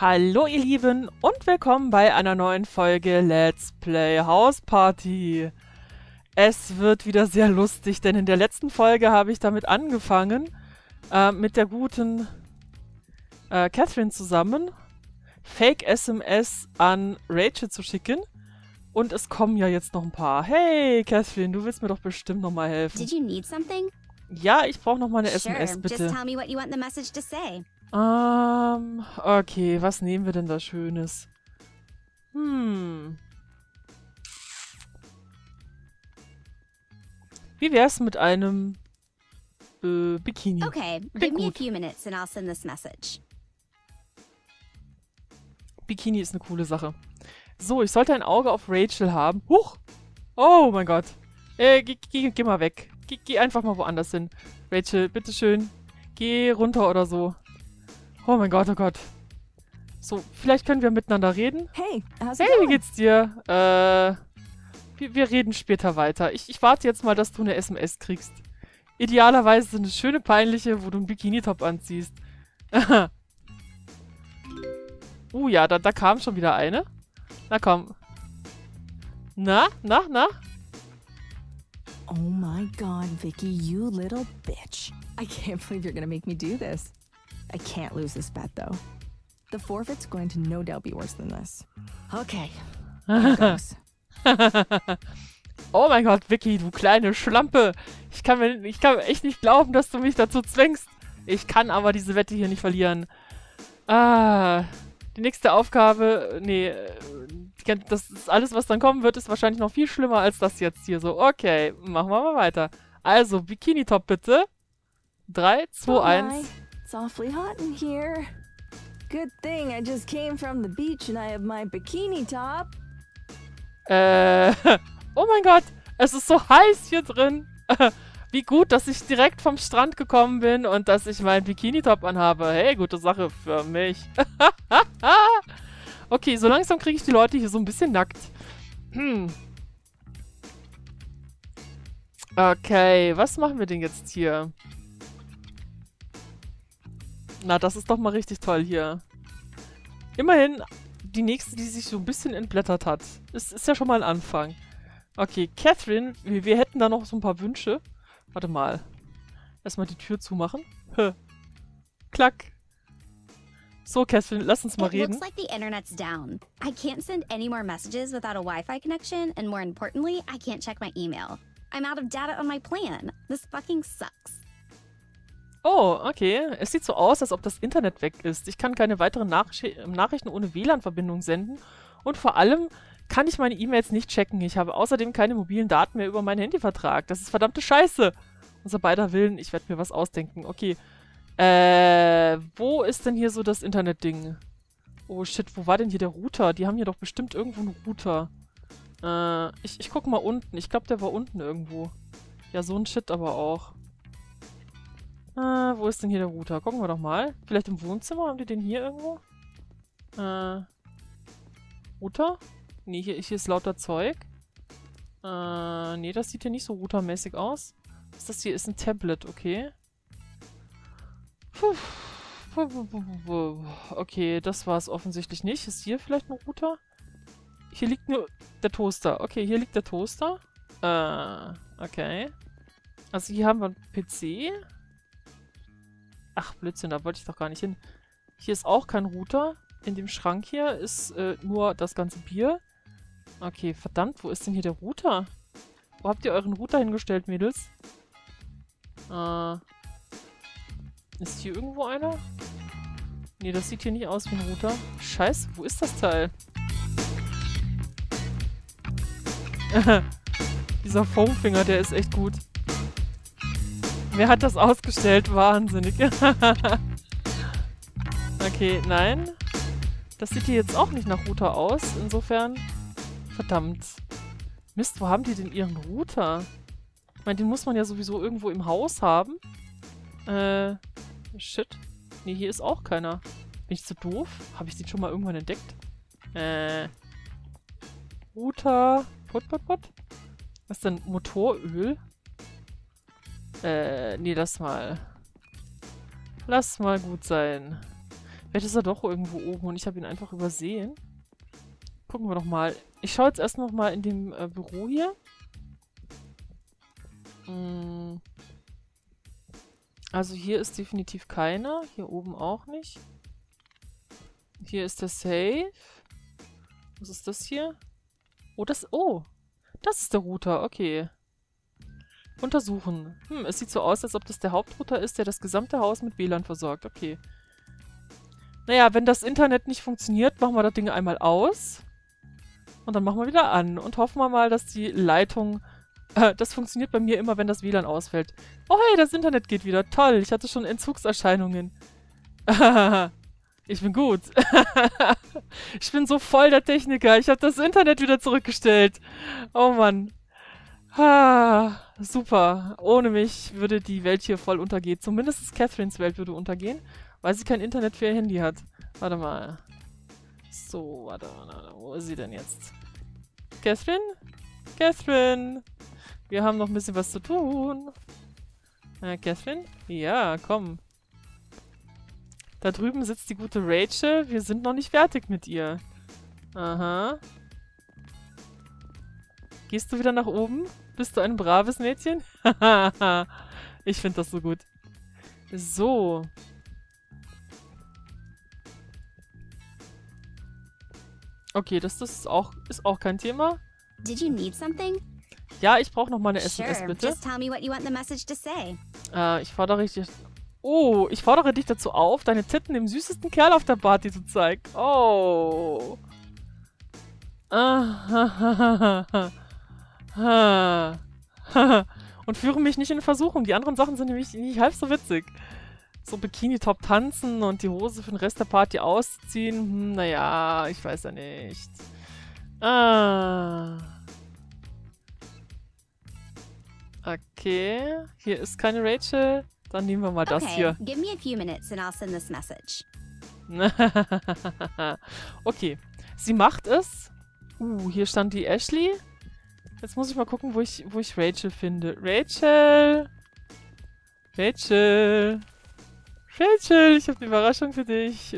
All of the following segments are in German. Hallo ihr Lieben und willkommen bei einer neuen Folge Let's Play House Party. Es wird wieder sehr lustig, denn in der letzten Folge habe ich damit angefangen, mit der guten Catherine zusammen Fake-SMS an Rachel zu schicken. Und es kommen ja jetzt noch ein paar. Hey Catherine, du willst mir doch bestimmt nochmal helfen. Did you need something? Ja, ich brauche nochmal eine SMS, bitte. Just tell me what you want the message to say. Okay, was nehmen wir denn da Schönes? Wie wär's mit einem Bikini? Okay, give me a few minutes and I'll send this message. Bikini ist eine coole Sache. So, ich sollte ein Auge auf Rachel haben. Huch! Oh mein Gott. Geh mal weg. Geh einfach mal woanders hin. Rachel, bitteschön. Geh runter oder so. Oh mein Gott, oh Gott. So, vielleicht können wir miteinander reden. Hey, wie geht's dir? Wir reden später weiter. Ich warte jetzt mal, dass du eine SMS kriegst. Idealerweise eine schöne, peinliche, wo du einen Bikini-Top anziehst. Ja, da kam schon wieder eine. Na komm. Na? Oh my God, Vicky, you little bitch. I can't believe you're gonna make me do this. I can't lose this bet, though. The forfeit's going to no doubt be worse than this. Okay. Oh mein Gott, Vicky, du kleine Schlampe. Ich kann echt nicht glauben, dass du mich dazu zwingst. Ich kann aber diese Wette hier nicht verlieren. Die nächste Aufgabe... Nee, das ist alles, was dann kommen wird, ist wahrscheinlich noch viel schlimmer als das jetzt hier. So, okay, machen wir mal weiter. Also, Bikini-Top bitte. 3, 2, 1... It's awfully hot in here. Good thing I just came from the beach and I have my bikini top. Oh mein Gott, es ist so heiß hier drin. Wie gut, dass ich direkt vom Strand gekommen bin und dass ich meinen Bikini Top anhabe. Hey, gute Sache für mich. Okay, so langsam kriege ich die Leute hier so ein bisschen nackt. Okay, was machen wir denn jetzt hier? Na, das ist doch mal richtig toll hier. Immerhin die nächste, die sich so ein bisschen entblättert hat. Es ist ja schon mal ein Anfang. Okay, Catherine, wir hätten da noch so ein paar Wünsche. Warte mal. Erstmal die Tür zumachen. Klack. So, Catherine, lass uns mal reden. It looks like the internet's down. I can't send any more messages without a Wi-Fi connection and more importantly, I can't check my email. I'm out of data on my plan. This fucking sucks. Oh, okay. Es sieht so aus, als ob das Internet weg ist. Ich kann keine weiteren Nachrichten ohne WLAN-Verbindung senden. Und vor allem kann ich meine E-Mails nicht checken. Ich habe außerdem keine mobilen Daten mehr über meinen Handyvertrag. Das ist verdammte Scheiße. Unser beider Willen. Ich werde mir was ausdenken. Okay. Wo ist denn hier so das Internet-Ding? Oh shit, wo war denn hier der Router? Die haben hier doch bestimmt irgendwo einen Router. Ich guck mal unten. Ich glaube, der war unten irgendwo. Ja, so ein Shit aber auch. Wo ist denn hier der Router? Gucken wir doch mal. Vielleicht im Wohnzimmer? Haben die den hier irgendwo? Router? Nee, hier ist lauter Zeug. Nee, das sieht hier nicht so routermäßig aus. Was ist das hier? Ist ein Tablet, okay. Puh. Okay, das war es offensichtlich nicht. Ist hier vielleicht ein Router? Hier liegt nur der Toaster. Okay, hier liegt der Toaster. Okay. Also hier haben wir einen PC. Ach, Blödsinn, da wollte ich doch gar nicht hin. Hier ist auch kein Router. In dem Schrank hier ist nur das ganze Bier. Okay, verdammt, wo ist denn hier der Router? Wo habt ihr euren Router hingestellt, Mädels? Ist hier irgendwo einer? Nee, das sieht hier nicht aus wie ein Router. Scheiße, wo ist das Teil? Dieser Foamfinger, der ist echt gut. Wer hat das ausgestellt? Wahnsinnig. Okay, nein. Das sieht hier jetzt auch nicht nach Router aus. Insofern... Verdammt. Mist, wo haben die denn ihren Router? Ich meine, den muss man ja sowieso irgendwo im Haus haben. Shit. Nee, hier ist auch keiner. Bin ich zu doof? Habe ich den schon mal irgendwann entdeckt? Router... Was ist denn? Motoröl? Nee, lass mal. Lass mal gut sein. Vielleicht ist er doch irgendwo oben und ich habe ihn einfach übersehen. Gucken wir doch mal. Ich schaue jetzt erst noch mal in dem Büro hier. Also hier ist definitiv keiner. Hier oben auch nicht. Hier ist der Safe. Was ist das hier? Oh, das ist der Router. Okay. Untersuchen. Es sieht so aus, als ob das der Hauptrouter ist, der das gesamte Haus mit WLAN versorgt. Okay. Naja, wenn das Internet nicht funktioniert, machen wir das Ding einmal aus. Und dann machen wir wieder an. Und hoffen wir mal, dass die Leitung... das funktioniert bei mir immer, wenn das WLAN ausfällt. Oh hey, das Internet geht wieder. Toll, ich hatte schon Entzugserscheinungen. Ich bin gut. Ich bin so voll der Techniker. Ich habe das Internet wieder zurückgestellt. Oh Mann. Super. Ohne mich würde die Welt hier voll untergehen. Zumindest Catherines Welt würde untergehen, weil sie kein Internet für ihr Handy hat. Warte mal. So, warte. Wo ist sie denn jetzt? Catherine? Catherine! Wir haben noch ein bisschen was zu tun. Catherine? Ja, komm. Da drüben sitzt die gute Rachel. Wir sind noch nicht fertig mit ihr. Aha. Gehst du wieder nach oben? Bist du ein braves Mädchen? Haha. Ich finde das so gut. So. Okay, das ist auch kein Thema. Did you need something? Ja, ich brauche noch mal eine SMS, bitte. Ich fordere dich dazu auf, deine Titten dem süßesten Kerl auf der Party zu zeigen. Oh. Und führe mich nicht in Versuchung. Die anderen Sachen sind nämlich nicht halb so witzig. So Bikini-Top tanzen und die Hose für den Rest der Party ausziehen. Naja, ich weiß ja nicht. Okay, hier ist keine Rachel. Dann nehmen wir mal das hier. Give me a few minutes and I'll send this message. Okay, sie macht es. Hier stand die Ashley. Jetzt muss ich mal gucken, wo ich Rachel finde. Rachel, ich habe eine Überraschung für dich.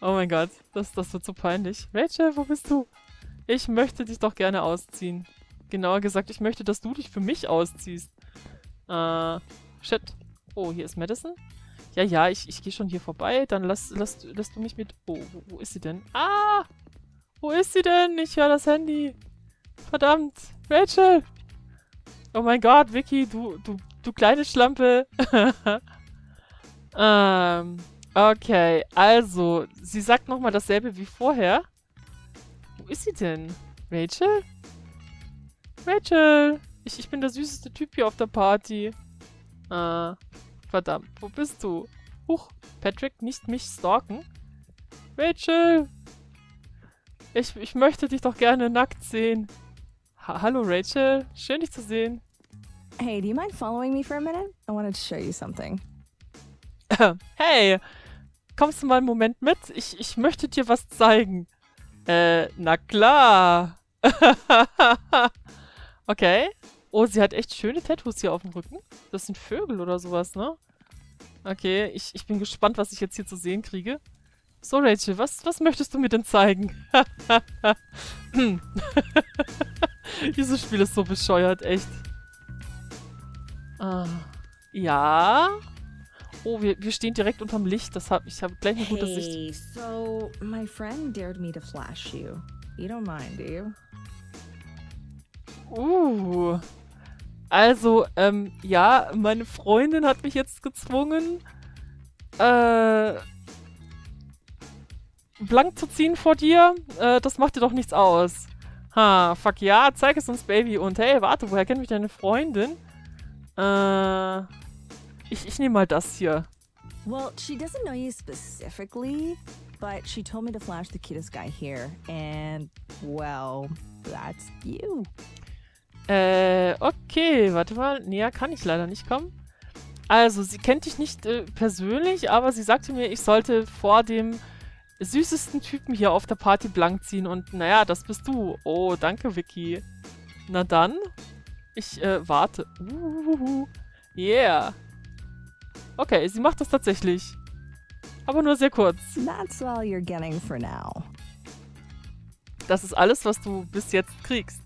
Oh mein Gott, das wird so peinlich. Rachel, wo bist du? Ich möchte dich doch gerne ausziehen. Genauer gesagt, ich möchte, dass du dich für mich ausziehst. Shit. Oh, hier ist Madison. Ja, ich gehe schon hier vorbei. Dann lass du mich mit... Oh, wo ist sie denn? Ah! Wo ist sie denn? Ich höre das Handy. Verdammt. Rachel! Oh mein Gott, Vicky, du kleine Schlampe. Okay, also, sie sagt nochmal dasselbe wie vorher. Wo ist sie denn? Rachel? Rachel! Ich bin der süßeste Typ hier auf der Party. Verdammt, wo bist du? Huch, Patrick, nicht mich stalken. Rachel! Ich möchte dich doch gerne nackt sehen. Hallo Rachel, schön dich zu sehen. Hey, do you mind following me for a minute? I wanted to show you something. Hey! Kommst du mal einen Moment mit? Ich möchte dir was zeigen. Na klar. Okay. Oh, sie hat echt schöne Tattoos hier auf dem Rücken. Das sind Vögel oder sowas, ne? Okay, ich bin gespannt, was ich jetzt hier zu sehen kriege. So, Rachel, was möchtest du mir denn zeigen? Dieses Spiel ist so bescheuert, echt. Ja... Oh, wir stehen direkt unterm Licht. Ich habe gleich eine gute Sicht. Hey, so my friend dared me to flash you. You don't mind, do you? Also, ja, meine Freundin hat mich jetzt gezwungen, blank zu ziehen vor dir. Das macht dir doch nichts aus. Ha, fuck ja, zeig es uns, Baby. Und hey, warte, woher kennt mich deine Freundin? Ich nehme mal das hier. Well, she doesn't know you specifically, but she told me to flash the cutest guy here. And, well, that's you. Okay, warte mal. Näher kann ich leider nicht kommen. Also, sie kennt dich nicht persönlich, aber sie sagte mir, ich sollte vor dem süßesten Typen hier auf der Party blank ziehen. Und naja, das bist du. Oh, danke, Vicky. Na dann. Ich warte. Yeah. Okay, sie macht das tatsächlich. Aber nur sehr kurz. Das ist alles, was du bis jetzt kriegst.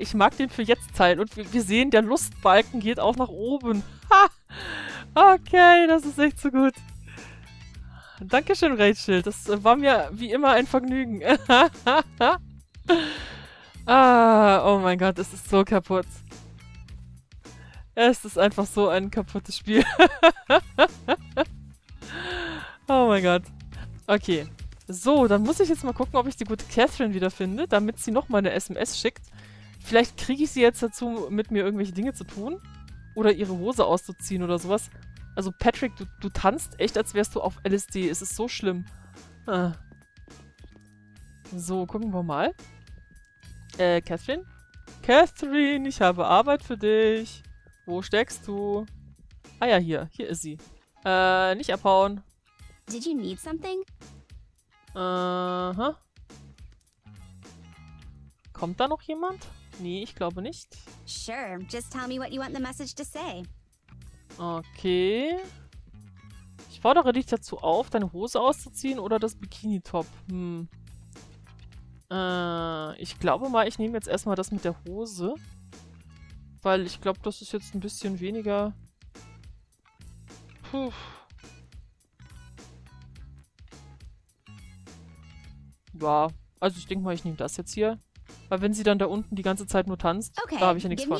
Ich mag den für jetzt teilen. Und wir sehen, der Lustbalken geht auch nach oben. Ha! Okay, das ist echt so gut. Dankeschön, Rachel. Das war mir wie immer ein Vergnügen. Oh mein Gott, es ist so kaputt. Es ist einfach so ein kaputtes Spiel. Oh mein Gott. Okay. So, dann muss ich jetzt mal gucken, ob ich die gute Catherine wiederfinde, damit sie nochmal eine SMS schickt. Vielleicht kriege ich sie jetzt dazu, mit mir irgendwelche Dinge zu tun. Oder ihre Hose auszuziehen oder sowas. Also Patrick, du tanzt echt, als wärst du auf LSD. Es ist so schlimm. Ah. So, gucken wir mal. Catherine? Catherine, ich habe Arbeit für dich. Wo steckst du? Ah ja, hier. Hier ist sie. Nicht abhauen. Did you need something? Aha. Kommt da noch jemand? Nee, ich glaube nicht. Sure, just tell me what you want the message to say. Okay. Ich fordere dich dazu auf, deine Hose auszuziehen oder das Bikini-Top. Hm. Ich glaube mal, ich nehme jetzt erstmal das mit der Hose. Weil ich glaube, das ist jetzt ein bisschen weniger... Puh. Ja, also ich denke mal, ich nehme das jetzt hier. Weil wenn sie dann da unten die ganze Zeit nur tanzt, okay, da habe ich ja nichts von.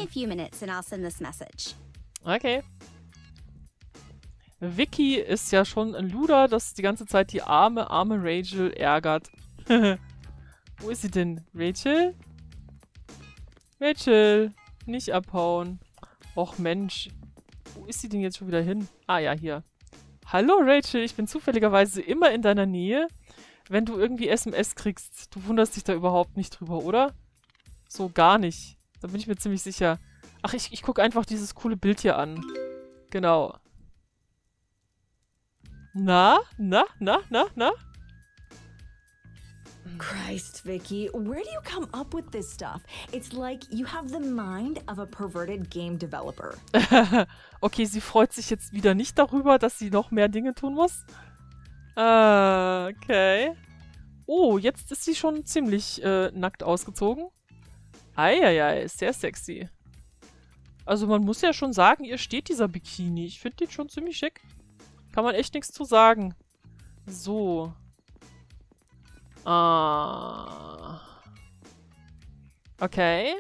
Okay. Vicky ist ja schon ein Luder, dass die ganze Zeit die arme Rachel ärgert. Wo ist sie denn? Rachel? Rachel, nicht abhauen. Och Mensch, wo ist sie denn jetzt schon wieder hin? Ah ja, hier. Hallo Rachel, ich bin zufälligerweise immer in deiner Nähe. Wenn du irgendwie SMS kriegst, du wunderst dich da überhaupt nicht drüber, oder? So gar nicht. Da bin ich mir ziemlich sicher. Ach, ich gucke einfach dieses coole Bild hier an. Genau. Na? Christ, Vicky, where do you come up with this stuff? It's like you have the mind of a perverted game developer. Okay, sie freut sich jetzt wieder nicht darüber, dass sie noch mehr Dinge tun muss. Okay. Oh, jetzt ist sie schon ziemlich nackt ausgezogen. Eieiei, sehr sexy. Also man muss ja schon sagen, ihr steht dieser Bikini. Ich finde den schon ziemlich schick. Kann man echt nichts zu sagen. So. Ah. Okay.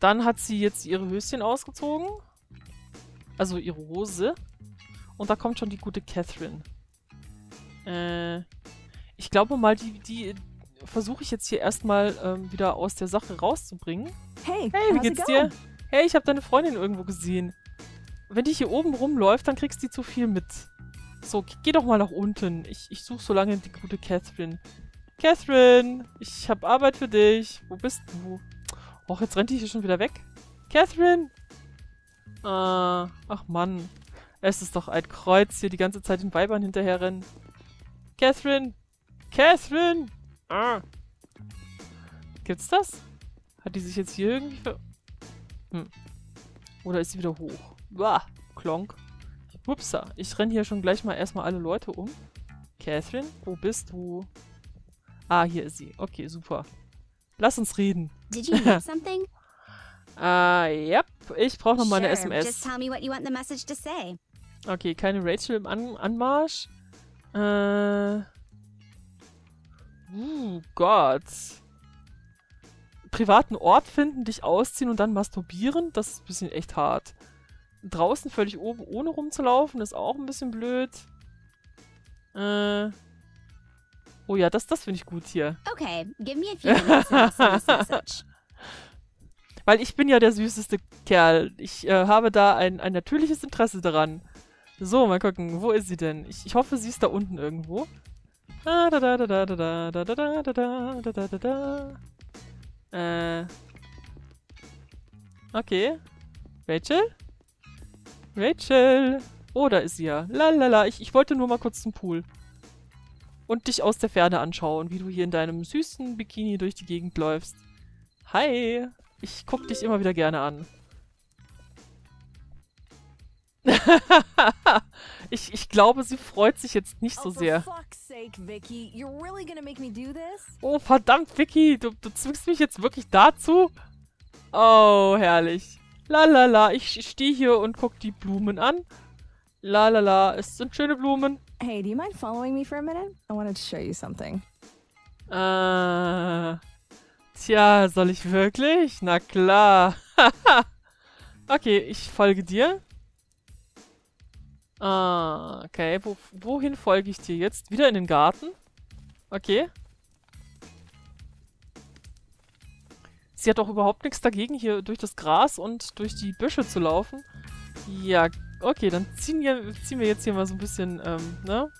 Dann hat sie jetzt ihre Höschen ausgezogen. Also ihre Hose. Und da kommt schon die gute Catherine. Ich glaube mal, die versuche ich jetzt hier erstmal wieder aus der Sache rauszubringen. Hey, wie geht's dir? Hey, ich habe deine Freundin irgendwo gesehen. Wenn die hier oben rumläuft, dann kriegst du zu viel mit. So, geh doch mal nach unten. Ich suche so lange die gute Catherine. Catherine, ich habe Arbeit für dich. Wo bist du? Och, jetzt rennt die hier schon wieder weg. Catherine! Ach Mann. Es ist doch ein Kreuz, hier die ganze Zeit den Weibern hinterherrennen. Catherine! Catherine! Ah. Gibt's das? Hat die sich jetzt hier irgendwie ver... Hm. Oder ist sie wieder hoch? Uah, klonk. Upsa, ich renne hier schon gleich mal erstmal alle Leute um. Catherine, wo bist du? Ah, hier ist sie. Okay, super. Lass uns reden. Did you need something? Yep. Ich brauche noch mal eine SMS. Just tell me what you want the message to say. Okay, keine Rachel im Anmarsch. Gott. Privaten Ort finden, dich ausziehen und dann masturbieren, das ist ein bisschen echt hart. Draußen völlig oben ohne rumzulaufen, ist auch ein bisschen blöd. Oh ja, das finde ich gut hier. Okay, give me a few minutes and I'll send this message. Weil ich bin ja der süßeste Kerl. Ich habe da ein natürliches Interesse daran. So, mal gucken. Wo ist sie denn? Ich hoffe, sie ist da unten irgendwo. Okay. Rachel? Rachel! Oh, da ist sie ja. Lalala, ich wollte nur mal kurz zum Pool. Und dich aus der Ferne anschauen, wie du hier in deinem süßen Bikini durch die Gegend läufst. Hi! Ich guck dich immer wieder gerne an. Ich glaube, sie freut sich jetzt nicht so sehr. Oh, verdammt, Vicky, du zwingst mich jetzt wirklich dazu? Oh, herrlich. Lalala, ich stehe hier und gucke die Blumen an. Lalala, es sind schöne Blumen. Hey, do you mind following me for a minute? I wanted to show you something. Tja, soll ich wirklich? Na klar. Okay, ich folge dir. Okay. Wohin folge ich dir jetzt? Wieder in den Garten? Okay. Sie hat auch überhaupt nichts dagegen, hier durch das Gras und durch die Büsche zu laufen. Ja, okay, dann ziehen wir jetzt hier mal so ein bisschen, ne?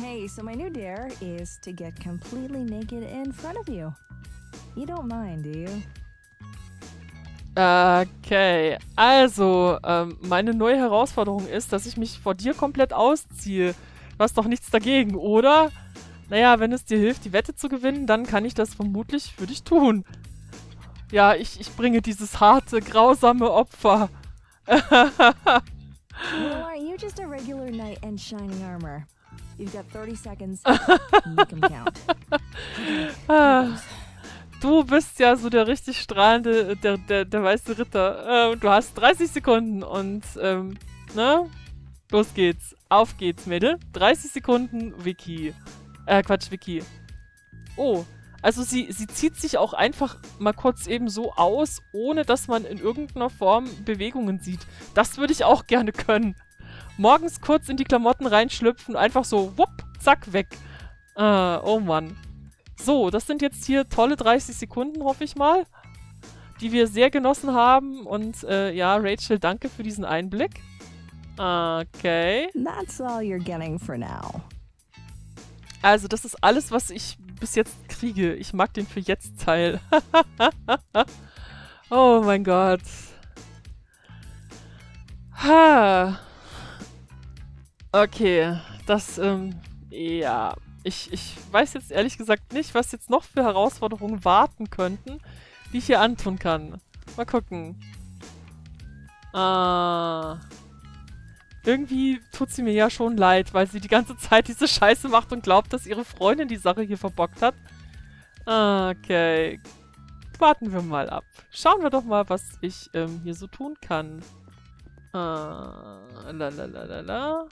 Hey, so my new dare is to get completely naked in front of you. You don't mind, do you? Okay, also, meine neue Herausforderung ist, dass ich mich vor dir komplett ausziehe. Du hast doch nichts dagegen, oder? Naja, wenn es dir hilft, die Wette zu gewinnen, dann kann ich das vermutlich für dich tun. Ja, ich bringe dieses harte, grausame Opfer. Du bist ja so der richtig strahlende, der weiße Ritter. Du hast 30 Sekunden und, ne? Los geht's. Auf geht's, Mädel. 30 Sekunden, Vicky. Quatsch, Vicky. Oh, also sie zieht sich auch einfach mal kurz eben so aus, ohne dass man in irgendeiner Form Bewegungen sieht. Das würde ich auch gerne können. Morgens kurz in die Klamotten reinschlüpfen, einfach so, wupp, zack, weg. Oh Mann. So, das sind jetzt hier tolle 30 Sekunden, hoffe ich mal, die wir sehr genossen haben. Und ja, Rachel, danke für diesen Einblick. Okay. That's all you're getting for now. Also, das ist alles, was ich bis jetzt kriege. Ich mag den für jetzt Teil. Oh mein Gott. Ha. Okay, das, ja... Ich weiß jetzt ehrlich gesagt nicht, was jetzt noch für Herausforderungen warten könnten, die ich hier antun kann. Mal gucken. Irgendwie tut sie mir ja schon leid, weil sie die ganze Zeit diese Scheiße macht und glaubt, dass ihre Freundin die Sache hier verbockt hat. Okay. Warten wir mal ab. Schauen wir doch mal, was ich hier so tun kann. Lalalala.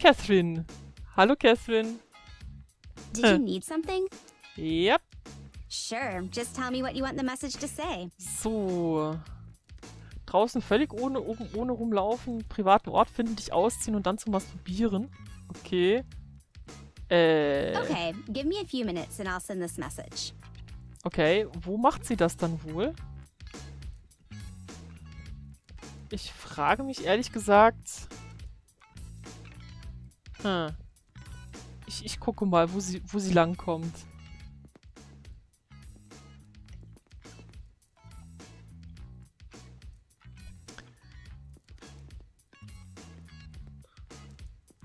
Catherine. Hallo, Catherine. Did you need something? Yep. Sure, just tell me what you want the message to say. So. Draußen völlig ohne rumlaufen, privaten Ort finden, dich ausziehen und dann zu masturbieren. Okay. Okay, give me a few minutes and I'll send this message. Okay, wo macht sie das dann wohl? Ich frage mich ehrlich gesagt... Hm. Ich gucke mal, wo sie langkommt.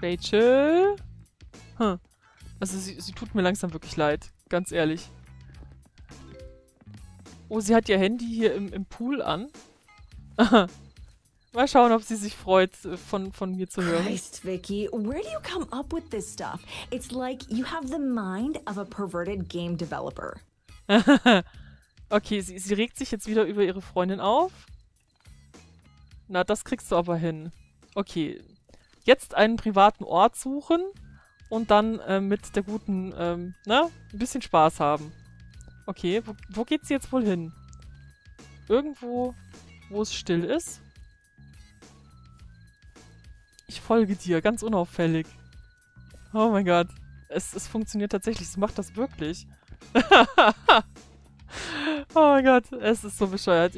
Rachel? Hm. Also sie tut mir langsam wirklich leid. Ganz ehrlich. Oh, sie hat ihr Handy hier im Pool an. Mal schauen, ob sie sich freut, von mir zu hören. Christ, Vicky, where do you come up with this stuff? It's like you have the mind of a perverted game developer. Okay, sie regt sich jetzt wieder über ihre Freundin auf. Na, das kriegst du aber hin. Okay, jetzt einen privaten Ort suchen und dann mit der guten, ne, ein bisschen Spaß haben. Okay, wo geht sie jetzt wohl hin? Irgendwo, wo es still ist. Ich folge dir, ganz unauffällig. Oh mein Gott. Es funktioniert tatsächlich, sie macht das wirklich. Oh mein Gott, es ist so bescheuert.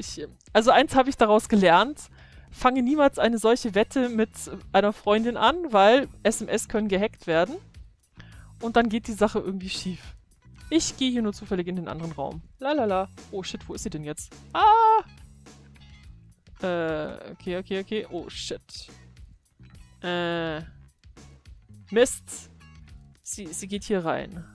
Also eins habe ich daraus gelernt. Fange niemals eine solche Wette mit einer Freundin an, weil SMS können gehackt werden. Und dann geht die Sache irgendwie schief. Ich gehe hier nur zufällig in den anderen Raum. Lalala. Oh shit, wo ist sie denn jetzt? Ah! Okay. Oh shit. Mist. Sie geht hier rein.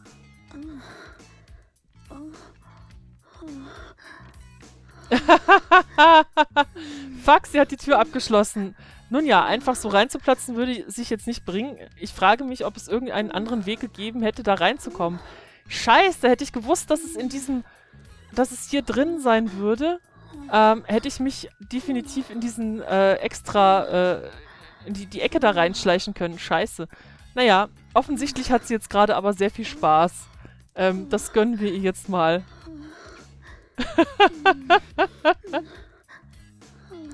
Fuck, sie hat die Tür abgeschlossen. Nun ja, einfach so reinzuplatzen würde sich jetzt nicht bringen. Ich frage mich, ob es irgendeinen anderen Weg gegeben hätte, da reinzukommen. Scheiße, hätte ich gewusst, dass es in diesem... dass es hier drin sein würde, hätte ich mich definitiv in diesen extra... in die Ecke da reinschleichen können. Scheiße. Naja, offensichtlich hat sie jetzt gerade aber sehr viel Spaß. Das gönnen wir ihr jetzt mal.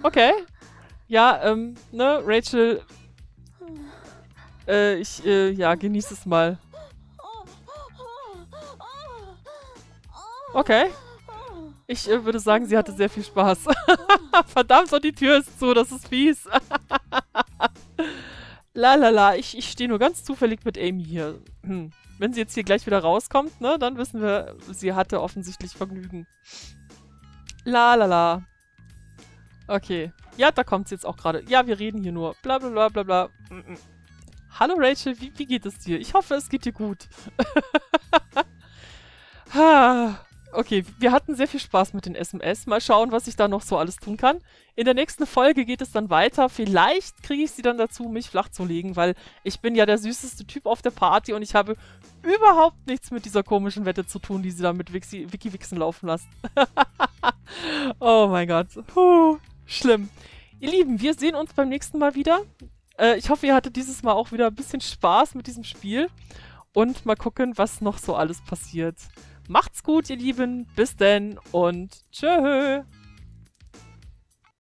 Okay. Ja, ne, Rachel, ja, genieß es mal. Okay. Ich würde sagen, sie hatte sehr viel Spaß. Verdammt, und die Tür ist zu, das ist fies. Lalala, ich stehe nur ganz zufällig mit Amy hier. Wenn sie jetzt hier gleich wieder rauskommt, ne, dann wissen wir, sie hatte offensichtlich Vergnügen. Lalala. Okay. Ja, da kommt sie jetzt auch gerade. Ja, wir reden hier nur. Bla bla bla bla bla. Hallo Rachel, wie geht es dir? Ich hoffe, es geht dir gut. Okay, wir hatten sehr viel Spaß mit den SMS. Mal schauen, was ich da noch so alles tun kann. In der nächsten Folge geht es dann weiter. Vielleicht kriege ich sie dann dazu, mich flach zu legen, weil ich bin ja der süßeste Typ auf der Party und ich habe überhaupt nichts mit dieser komischen Wette zu tun, die sie da mit Vicky Wichsen laufen lässt. Oh mein Gott. Puh, schlimm. Ihr Lieben, wir sehen uns beim nächsten Mal wieder. Ich hoffe, ihr hattet dieses Mal auch wieder ein bisschen Spaß mit diesem Spiel. Und mal gucken, was noch so alles passiert. Macht's gut, ihr Lieben. Bis denn und tschö.